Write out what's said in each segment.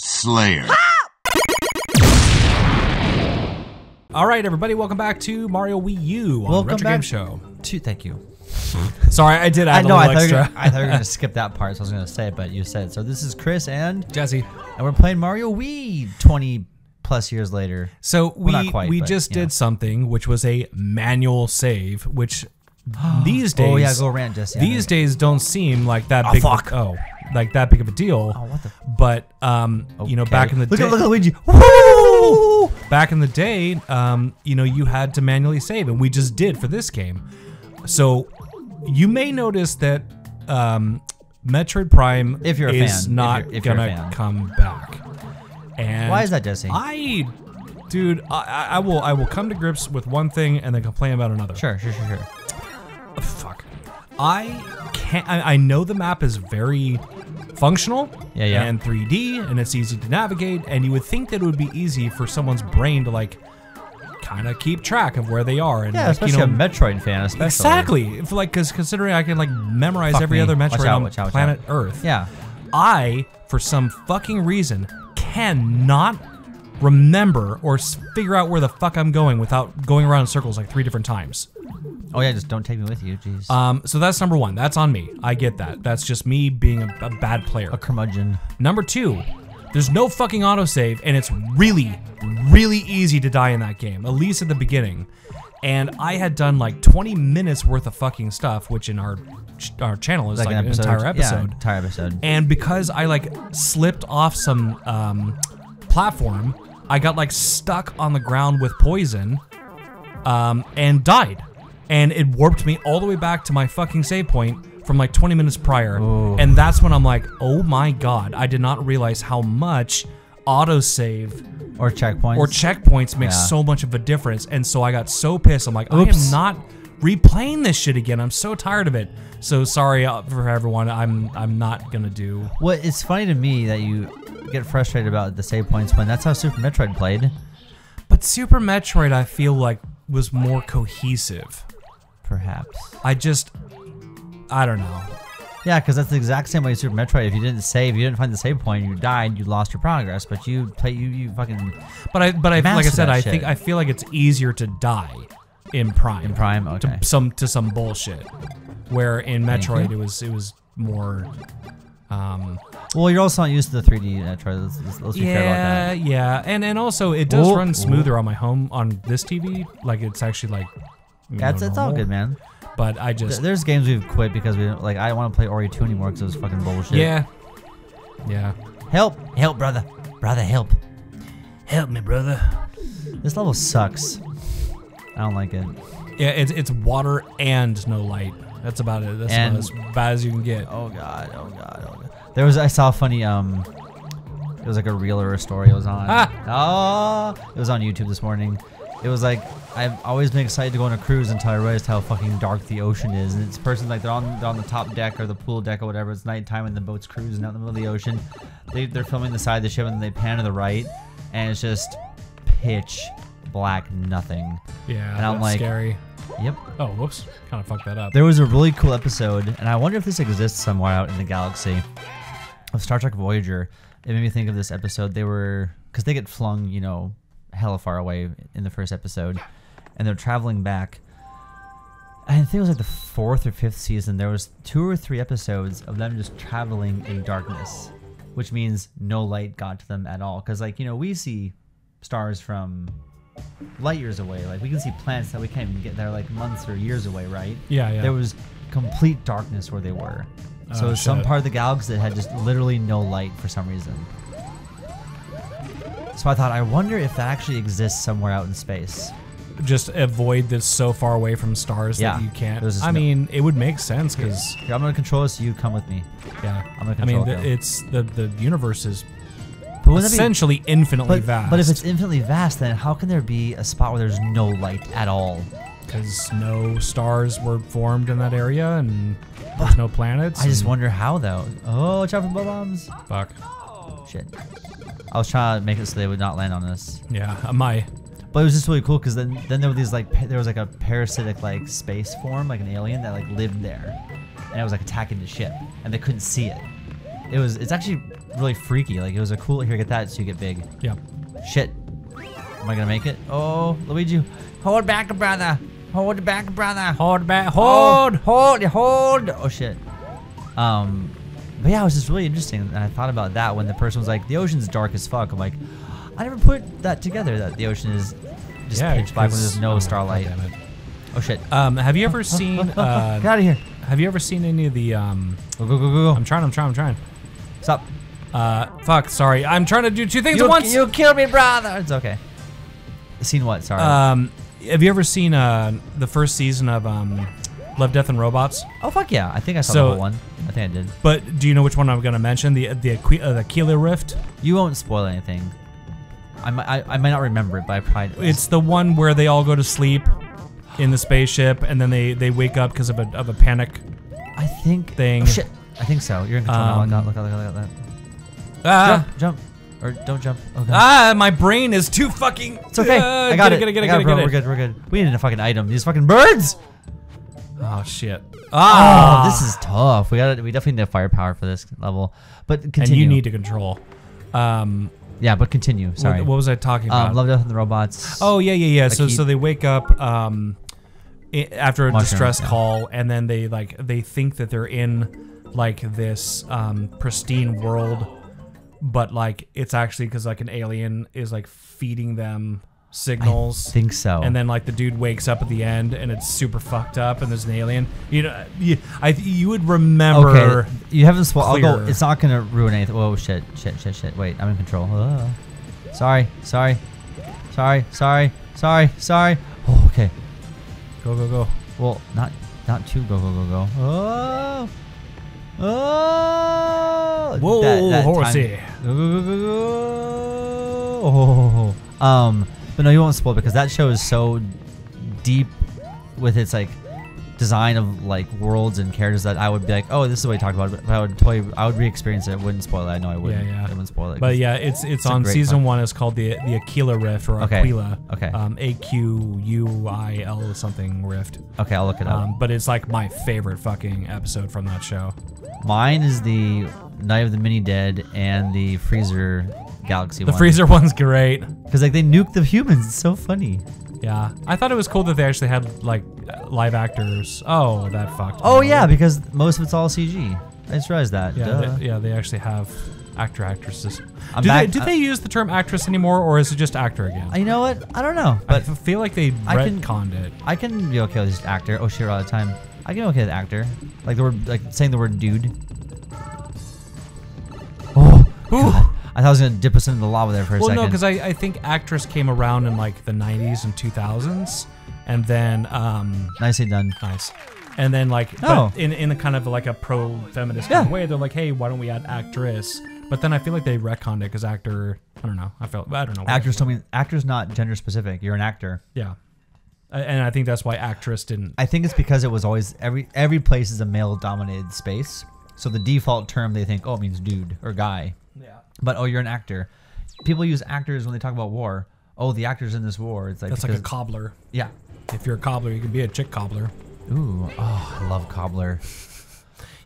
Slayer. Help! All right, everybody, welcome back to Mario Wii U on Retro Game Show. Thank you. Sorry, I did add a little extra. I thought you were going to skip that part, so I was going to say it, but you said it. So this is Chris and Jesse, and we're playing Mario Wii 20-plus years later. So we just did something, which was a manual save, which these days, these days don't seem like that big. Like that big of a deal. Oh, what the? But you know, back in the day, look at Luigi. Woo! Back in the day, you know, you had to manually save, and we just did for this game. So you may notice that Metroid Prime is not gonna come back. And why is that, Jesse? Dude, I will come to grips with one thing and then complain about another. Sure. Oh, fuck. I know the map is very functional and 3D, and it's easy to navigate, and you would think that it would be easy for someone's brain to like kind of keep track of where they are. And yeah, like, especially a Metroid fan, especially. Exactly. If, like, because considering I can like memorize every other Metroid on planet Earth. Yeah. I, for some fucking reason, cannot remember or figure out where the fuck I'm going without going around in circles like 3 different times. Oh yeah, just don't take me with you, jeez. So that's number 1. That's on me. I get that. That's just me being a bad player. A curmudgeon. Number 2, there's no fucking autosave, and it's really, really easy to die in that game, at least at the beginning. And I had done like 20 minutes worth of fucking stuff, which in our channel is like an entire episode. Yeah, entire episode. And because I like slipped off some platform, I got like stuck on the ground with poison and died. And it warped me all the way back to my fucking save point from like 20 minutes prior. Ooh. And that's when I'm like, oh my god, I did not realize how much autosave or checkpoints makes so much of a difference. And so I got so pissed. I'm like, oops. I am not replaying this shit again. I'm so tired of it. So sorry for everyone. I'm not gonna do. Well, it's funny to me that you get frustrated about the save points when that's how Super Metroid played. But Super Metroid, I feel like, was more cohesive. Perhaps. I don't know. Yeah, because that's the exact same way Super Metroid. If you didn't save, you didn't find the save point, you died, you lost your progress. But you fucking. But I like I said, I feel like it's easier to die in Prime. In Prime, okay. To some bullshit, where in Metroid it was more. Well, you're also not used to the 3D Metroid. Let's be fair about that. Yeah, and also it does run smoother on my home on this TV. Like it's actually like. That's all good, man. But I just there's games we've quit because we don't, like I don't want to play Ori 2 anymore because it was fucking bullshit. Yeah. Help, brother, help me, brother. This level sucks. I don't like it. Yeah, it's water and no light. That's about it. That's about as bad as you can get. Oh god. I saw a funny it was like a reel or a story. It was on. It was on YouTube this morning. It was like, I've always been excited to go on a cruise until I realized how fucking dark the ocean is. And it's person like they're on the top deck or the pool deck or whatever. It's nighttime and the boat's cruising out in the middle of the ocean. They're filming the side of the ship and then they pan to the right, and it's just pitch black, nothing. Yeah, and I'm like, scary. Yep. Oh, whoops! Kind of fucked that up. There was a really cool episode, and I wonder if this exists somewhere out in the galaxy, of Star Trek Voyager. It made me think of this episode. Because they get flung, you know, hella far away in the first episode, and they're traveling back. I think it was like the 4th or 5th season. There was 2 or 3 episodes of them just traveling in darkness, which means no light got to them at all. Because, like, you know, we see stars from light years away. Like, we can see planets that we can't even get there, like months or years away, right? Yeah. There was complete darkness where they were. So some part of the galaxy that had just literally no light for some reason. So I thought, I wonder if that actually exists somewhere out in space. Just avoid this so far away from stars that you can't. I mean, it would make sense because I'm gonna control this. You come with me. Yeah, I'm gonna control it. It's the universe is essentially infinitely vast. But if it's infinitely vast, then how can there be a spot where there's no light at all? Because no stars were formed in that area, and there's no planets. I just wonder how though. Oh, chopping bombs. Fuck. Shit. I was trying to make it so they would not land on us. Yeah, But it was just really cool because then there were these like there was like a parasitic like space form, like an alien that like lived there, and it was like attacking the ship, and they couldn't see it. It's actually really freaky. Like, it was a cool, here, get that so you get big. Yeah. Shit. Am I gonna make it? Oh, Luigi. Hold back, brother. Hold back, brother. Hold back. Hold. Oh. Hold. Hold. Oh, shit. But yeah, it was just really interesting. And I thought about that when the person was like, the ocean's dark as fuck. I'm like, I never put that together, that the ocean is just pitch black when there's no starlight. Oh, shit. Have you ever seen... get out of here. Have you ever seen any of the... Go, go, go, go, go. I'm trying. Stop. Fuck, sorry. I'm trying to do two things at once. You killed me, brother. It's okay. Seen what? Sorry. Have you ever seen the first season of Love, Death, and Robots? Oh, fuck yeah. I think I saw the whole one. I think I did. But do you know which one I'm going to mention? The Aquila Rift? You won't spoil anything. I might not remember it, but I probably... It's the one where they all go to sleep in the spaceship, and then they wake up because of a panic. I think thing. Oh, shit. I think so. You're in control now. Look out! Jump! Or don't jump. Oh, God. My brain is too fucking. It's okay. I got it. Get it, bro. We're good. We're good. We need a fucking item. These fucking birds. Oh shit. Oh, this is tough. We definitely need firepower for this level. But continue. And you need to control. Yeah, but continue. Sorry. What was I talking about? Love, Death, and the Robots. Oh yeah. Like so they wake up. After a distress call, and then they think that they're in like this pristine world, but like it's actually because like an alien is like feeding them signals. I think so. And then like the dude wakes up at the end and it's super fucked up and there's an alien. You know, you would remember. Okay, you haven't spoiled. I'll go. It's not gonna ruin anything. Whoa, shit. Wait, I'm in control. Oh. Sorry. Oh, okay. Go. Well, not too go. Oh. Whoa, horsey. Go. Oh. But no, you won't spoil it because that show is so deep with its like design of like worlds and characters that I would be like, oh, this is what we talked about. But I would totally, re-experience it. I wouldn't spoil it. I know I wouldn't. Yeah. I wouldn't spoil it. But yeah, it's on season one. It's called the Aquila Rift or Aquila. Okay. AQUIL something Rift. Okay, I'll look it up. But it's like my favorite fucking episode from that show. Mine is the Night of the Mini Dead and the Freezer Galaxy one. The Freezer one's great because like they nuke the humans. It's so funny. Yeah, I thought it was cool that they actually had like live actors. Oh, that fucked. Oh yeah, because most of it's all CG. I just realized that. Yeah, they actually have actresses. Do they use the term actress anymore, or is it just actor again? You know what? I don't know. But I feel like they retconned it. I can be okay with just actor. Oh shit, we're out of time. I can be okay with actor. Like the word, like saying the word dude. Oh. God. I thought I was going to dip us into the lava there for a second. Well, no, because I think actress came around in like the 90s and 2000s. And then... nicely done. Nice. And then like in a kind of like a pro-feminist kind of way, they're like, hey, why don't we add actress? But then I feel like they retconned it because actor... I don't know. I don't know. Actors told me... Actor's not gender specific. You're an actor. Yeah. And I think that's why actress didn't... I think it's because it was always... Every place is a male-dominated space. So the default term they think, oh, it means dude or guy. Yeah. But, oh, you're an actor. People use actors when they talk about war. Oh, the actor's in this war. It's like that's like a cobbler. Yeah. If you're a cobbler, you can be a chick cobbler. Ooh. Oh, I love cobbler.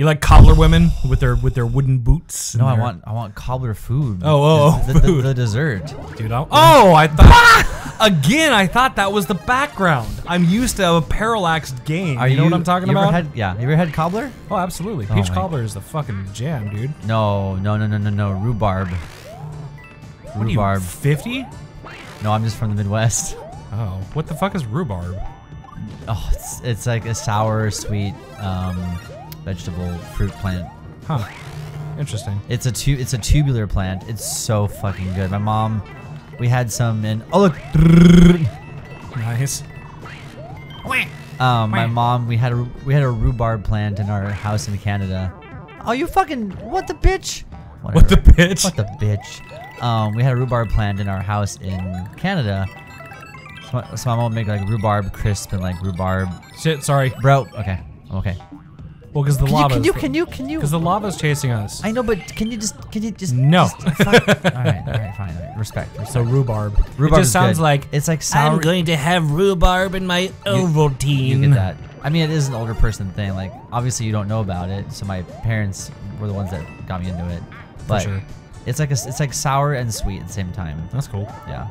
You like cobbler women with their wooden boots? No, I want cobbler food. The dessert. Dude, I thought... Again, I thought that was the background. I'm used to a parallaxed game. You know what I'm talking about? You ever had cobbler? Oh, absolutely. Peach cobbler is the fucking jam, dude. No. Rhubarb. What are you, 50? No, I'm just from the Midwest. Oh, what the fuck is rhubarb? Oh, it's like a sour, sweet vegetable fruit plant. Huh. Interesting. It's a tubular plant. It's so fucking good. My mom. We had some in. Oh look! Nice. My mom. We had a rhubarb plant in our house in Canada. Oh, you fucking what the bitch? Whatever. What the bitch? What the bitch? We had a rhubarb plant in our house in Canada. So my mom would make like rhubarb crisp and like rhubarb. Shit, sorry, bro. Okay, I'm okay. Well, because the lava. Can you? Because the lava's chasing us. I know, but can you just? No. Just, all right, fine. All right. Respect. So rhubarb. Rhubarb it just sounds good. Like it's like sour. I'm going to have rhubarb in my Ovaltine. You get that? I mean, it is an older person thing. Like obviously you don't know about it. So my parents were the ones that got me into it. but sure. It's like sour and sweet at the same time. That's cool. Yeah.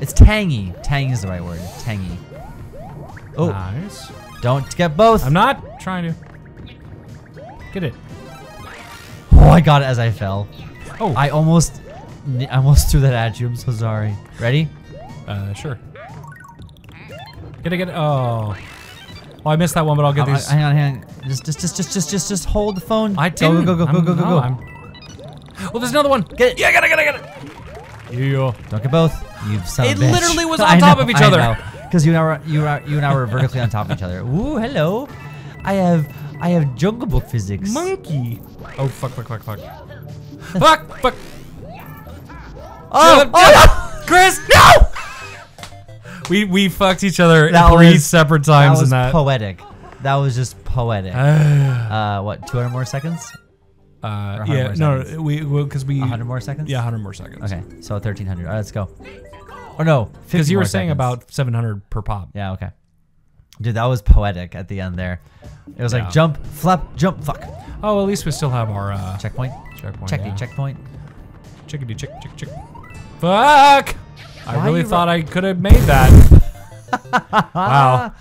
It's tangy. Tangy is the right word. Tangy. Oh. Nice. Don't get both. I'm not trying to. Get it. Oh, I got it as I fell. Oh. I almost threw that at you. I'm so sorry. Ready? Sure. Get it, get it. Oh. Oh, I missed that one, but I'll get these. Hang on, hang on. Just hold the phone. I didn't. Go. Oh, there's another one. Get it. Yeah, get it. Yeah. Don't get both. You've son of a bitch. It literally was on top of each other. Because you and I were vertically on top of each other. Ooh, hello. I have Jungle Book physics. Monkey. Oh, fuck. fuck. Oh, no! Chris, no! We fucked each other three separate times in that. That was poetic. That was just poetic. What, 200 more seconds? Yeah, no, because we... 100 more seconds? Yeah, 100 more seconds. Okay, so 1,300. All right, let's go. Or no, 50 more seconds. Because you were saying about 700 per pop. Yeah, okay. Dude, that was poetic at the end there. It was like jump, flap, jump, fuck. Oh, at least we still have our... checkpoint? Checkpoint. Chickadee, chick. Fuck! I really thought I could have made that. Wow.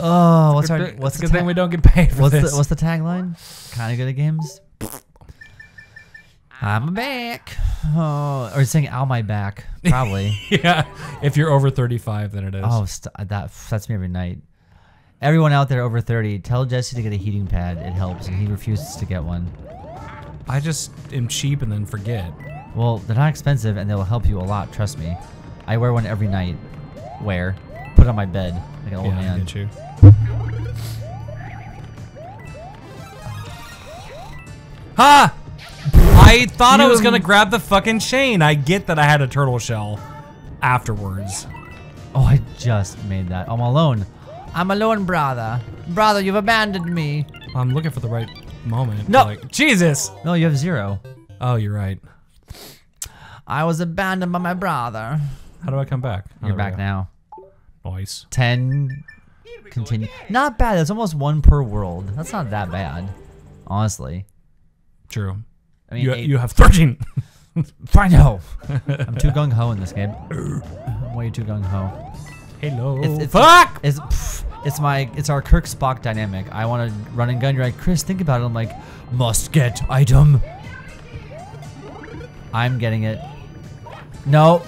Oh, what's the good thing we don't get paid for this? What's the tagline? Kind of good at games. I'm back. Oh, or saying "ow my back," probably. Yeah. If you're over 35, then it is. Oh, that's me every night. Everyone out there over 30, tell Jesse to get a heating pad. It helps, and he refuses to get one. I just am cheap and then forget. Well, they're not expensive, and they will help you a lot. Trust me. I wear one every night. Wear. Put it on my bed like an old man. I get you. Ha! I thought I was gonna grab the fucking chain. I get that I had a turtle shell afterwards. Oh, I just made that. I'm alone. I'm alone, brother. Brother, you've abandoned me. I'm looking for the right moment. No, like, Jesus. No, you have zero. Oh, you're right. I was abandoned by my brother. How do I come back? You're back now. Nice. 10. Continue. Not bad. That's almost one per world. That's not that bad, honestly. True. I mean, you have 13. I know. I'm too gung ho in this game. I'm way too gung ho. Hello. Fuck. It's our Kirk Spock dynamic. I want to run and gun. You're like, Chris, think about it. I'm like, must get item. I'm getting it. No.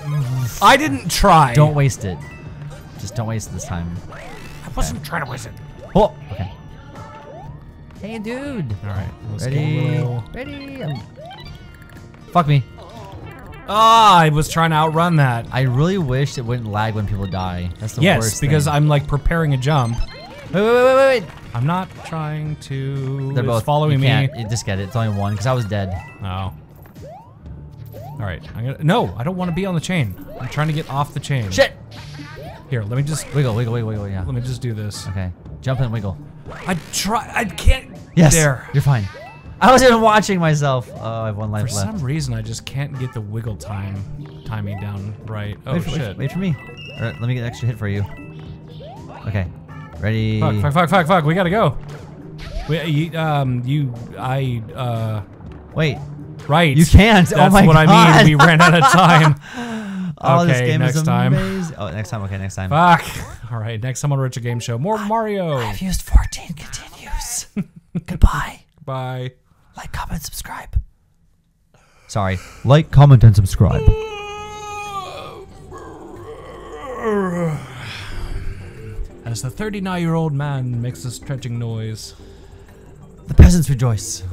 I didn't try. Don't waste it. Just don't waste it this time. I wasn't trying to waste it. Oh. Okay. Hey, dude. All right. Let's Ready? Fuck me. Ah, I was trying to outrun that. I really wish it wouldn't lag when people die. That's the worst thing. Yes, because I'm like preparing a jump. Wait. I'm not trying to. They're both following me. Just get it. It's only one because I was dead. Oh. All right, I'm gonna, no, I don't want to be on the chain. I'm trying to get off the chain. Shit! Here, let me just wiggle, yeah. Let me just do this. Okay, jump and wiggle. I can't. Yes, there. You're fine. I was even watching myself. Oh, I have one life left. For some reason, I just can't get the wiggle timing down right. Oh, shit. Wait for me. All right, let me get an extra hit for you. Okay, ready? Fuck, we gotta go. Wait. Right. You can't. That's oh my God. I mean. We ran out of time. Oh, okay, this game next is amazing. Oh, next time. Okay, next time. Fuck. All right, next time on Richard Game Show. More Mario. I've used 14 continues. Goodbye. Bye. Like, comment, subscribe. Sorry. Like, comment, and subscribe. As the 39-year-old man makes a stretching noise, the peasants rejoice.